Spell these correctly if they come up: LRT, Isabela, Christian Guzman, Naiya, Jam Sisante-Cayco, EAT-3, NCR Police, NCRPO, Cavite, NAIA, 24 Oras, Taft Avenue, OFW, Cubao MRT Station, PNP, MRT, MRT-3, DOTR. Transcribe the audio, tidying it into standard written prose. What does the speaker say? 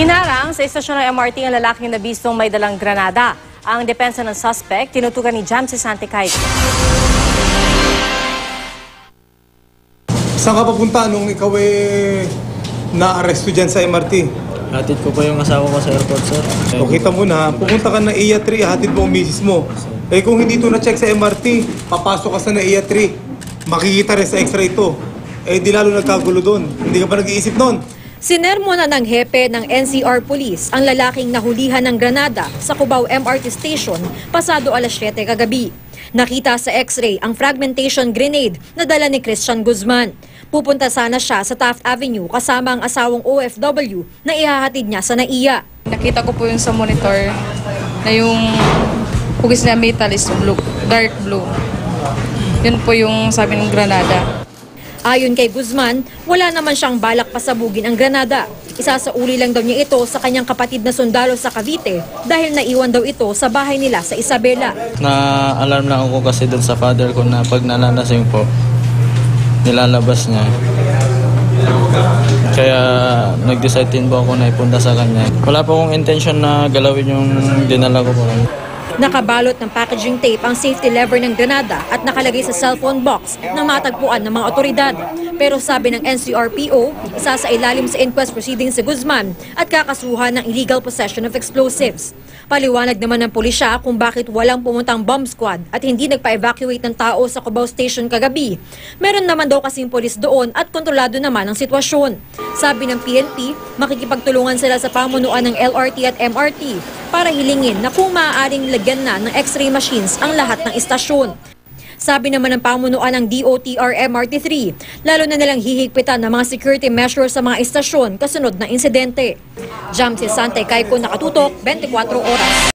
Hinarang sa istasyon ng MRT ang lalaking nabistong may dalang granada. Ang depensa ng suspect, tinutukan ni Jam Sisante-Cayco. Saan ka papunta nung ikaw ay na-arresto dyan sa MRT? Hatid ko pa yung asawa ko sa airport, sir. O kita mo na, pupunta ka na EAT-3, hatid mo ang misis mo. Eh kung hindi ito na-check sa MRT, papasok ka sa NAIA 3. Makikita rin sa x-ray ito. Eh di lalo nagkagulo doon. Hindi ka ba nag-iisip noon? Sinermo na ng hepe ng NCR Police ang lalaking nahulihan ng granada sa Cubao MRT Station pasado alas 7 kagabi. Nakita sa x-ray ang fragmentation grenade na dala ni Christian Guzman. Pupunta sana siya sa Taft Avenue kasama ang asawang OFW na ihahatid niya sa Naiya. Nakita ko po yung sa monitor na yung hugis na metal is blue, dark blue. Yun po yung sabi ng granada. Ayon kay Guzman, wala naman siyang balak pasabugin ang granada. Isasauli lang daw niya ito sa kanyang kapatid na sundalo sa Cavite dahil naiwan daw ito sa bahay nila sa Isabela. Na-alarm na ako kasi doon sa father ko na pag nalalasing po, nilalabas niya. Kaya nag-decide din po ako na ipunta sa kanya. Wala po akong intention na galawin yung dinala ko po. Nakabalot ng packaging tape ang safety lever ng granada at nakalagay sa cellphone box na matagpuan ng mga otoridad. Pero sabi ng NCRPO, isa sa ilalim sa inquest proceedings si Guzman at kakasuhan ng illegal possession of explosives. Paliwanag naman ng pulisya kung bakit walang pumuntang bomb squad at hindi nagpa-evacuate ng tao sa Cubao Station kagabi. Meron naman daw kasing polis doon at kontrolado naman ang sitwasyon. Sabi ng PNP, makikipagtulungan sila sa pamunuan ng LRT at MRT para hilingin na kung maaaring lagyan na ng x-ray machines ang lahat ng istasyon. Sabi naman ng pamunuan ng DOTR MRT-3, lalo na nilang hihigpitan ng mga security measures sa mga istasyon kasunod na insidente. Jam Sisante-Cayco, nakatutok, 24 Oras.